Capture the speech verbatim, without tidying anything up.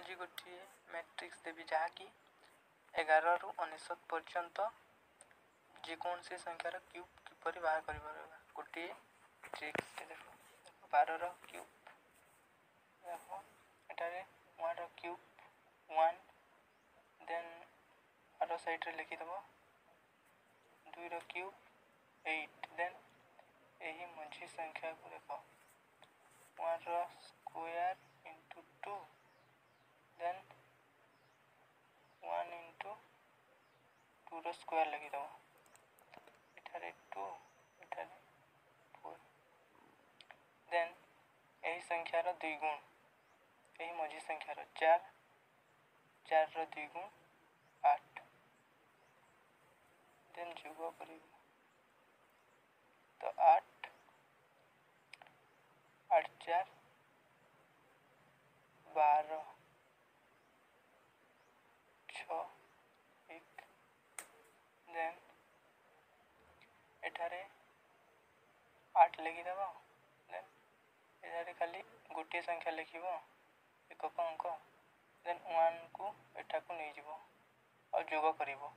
हूँ गोटे मैट्रिक्स देवी जहाँकि एगार रु अनेशत पर्यंत जेकोसी संख्यार क्यूब किपर बाहर कर गोटे ट्रिक्स देख बार क्यूब एटारे वन क्यूब वन देन आर सैड्रे लिखिदेव दुईर क्यूब एट देन यही मझी संख्या को देख one square into two then one into two रो स्क्वायर लिखिदेव एठारे टू एठारे फोर देन यही संख्यार दुई गुण यही मझी संख्यार चार चार रो दुई गुण आठ देन जुग कर तो आठ आठ चार बारह छ एक देन एठारे आठ लिखिदेव देन एठारे खाली गोटे संख्या लिखिब एक अंक देन वन को एठाकू नहीं जीव और जोग करिबो।